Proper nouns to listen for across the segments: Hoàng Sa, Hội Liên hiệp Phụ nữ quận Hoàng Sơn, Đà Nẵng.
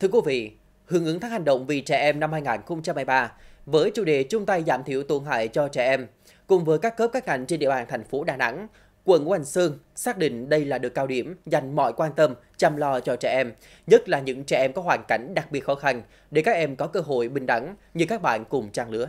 Thưa quý vị, hưởng ứng tháng hành động vì trẻ em năm 2023 với chủ đề chung tay giảm thiểu tổn hại cho trẻ em, cùng với các cấp các ngành trên địa bàn thành phố Đà Nẵng, quận Hoàng Sơn xác định đây là đợt cao điểm dành mọi quan tâm chăm lo cho trẻ em, nhất là những trẻ em có hoàn cảnh đặc biệt khó khăn để các em có cơ hội bình đẳng như các bạn cùng trang lứa.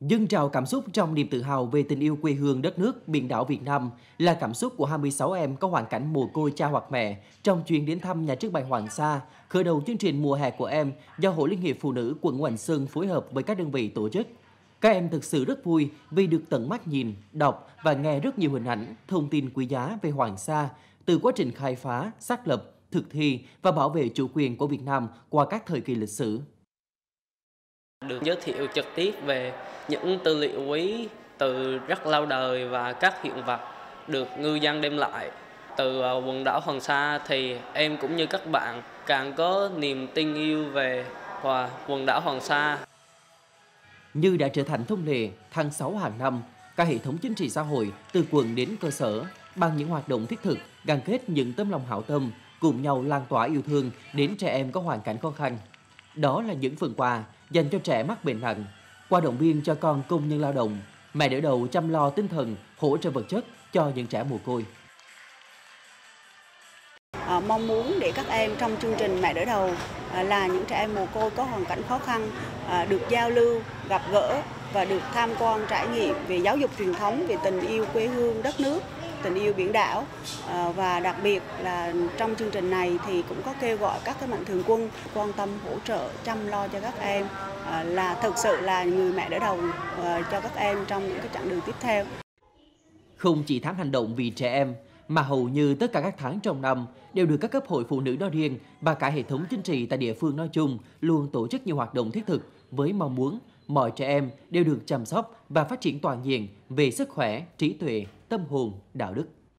Dâng trào cảm xúc trong niềm tự hào về tình yêu quê hương đất nước biển đảo Việt Nam là cảm xúc của 26 em có hoàn cảnh mồ côi cha hoặc mẹ trong chuyến đến thăm nhà trưng bày Hoàng Sa, khởi đầu chương trình mùa hè của em do Hội Liên hiệp Phụ nữ quận Hoàng Sơn phối hợp với các đơn vị tổ chức. Các em thực sự rất vui vì được tận mắt nhìn, đọc và nghe rất nhiều hình ảnh, thông tin quý giá về Hoàng Sa từ quá trình khai phá, xác lập, thực thi và bảo vệ chủ quyền của Việt Nam qua các thời kỳ lịch sử. Được giới thiệu trực tiếp về những tư liệu quý từ rất lâu đời và các hiện vật được ngư dân đem lại từ quần đảo Hoàng Sa, thì em cũng như các bạn càng có niềm tin yêu về quần đảo Hoàng Sa. Như đã trở thành thông lệ, tháng 6 hàng năm, cả hệ thống chính trị xã hội từ quận đến cơ sở bằng những hoạt động thiết thực gắn kết những tấm lòng hảo tâm, cùng nhau lan tỏa yêu thương đến trẻ em có hoàn cảnh khó khăn. Đó là những phần quà dành cho trẻ mắc bệnh nặng, qua động viên cho con công nhân lao động, mẹ đỡ đầu chăm lo tinh thần, hỗ trợ vật chất cho những trẻ mồ côi. Mong muốn để các em trong chương trình mẹ đỡ đầu là những trẻ em mồ côi có hoàn cảnh khó khăn được giao lưu, gặp gỡ và được tham quan trải nghiệm về giáo dục truyền thống, về tình yêu quê hương đất nước, tình yêu biển đảo, và đặc biệt là trong chương trình này thì cũng có kêu gọi các mạnh thường quân quan tâm hỗ trợ chăm lo cho các em, là thực sự là người mẹ đỡ đầu cho các em trong những cái chặng đường tiếp theo. Không chỉ tháng hành động vì trẻ em mà hầu như tất cả các tháng trong năm đều được các cấp hội phụ nữ nói riêng và cả hệ thống chính trị tại địa phương nói chung luôn tổ chức nhiều hoạt động thiết thực với mong muốn mọi trẻ em đều được chăm sóc và phát triển toàn diện về sức khỏe, trí tuệ, tâm hồn, đạo đức.